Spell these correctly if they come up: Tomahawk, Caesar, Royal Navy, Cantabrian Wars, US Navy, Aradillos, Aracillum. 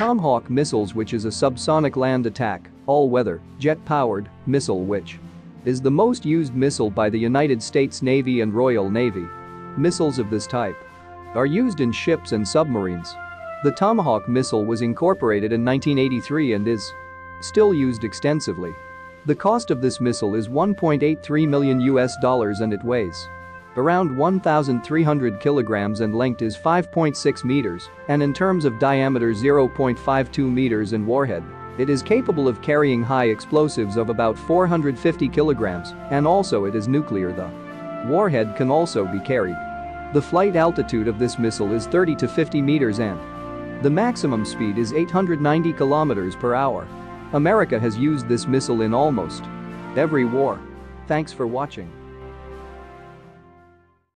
Tomahawk missiles, which is a subsonic land attack, all-weather, jet-powered missile which is the most used missile by the United States Navy and Royal Navy. Missiles of this type are used in ships and submarines. The Tomahawk missile was incorporated in 1983 and is still used extensively. The cost of this missile is $1.83 million and it weighs around 1,300 kilograms and length is 5.6 meters, and in terms of diameter 0.52 meters in warhead. It is capable of carrying high explosives of about 450 kilograms, and also it is nuclear. The warhead can also be carried. The flight altitude of this missile is 30 to 50 meters and the maximum speed is 890 kilometers per hour. America has used this missile in almost every war. Thanks for watching.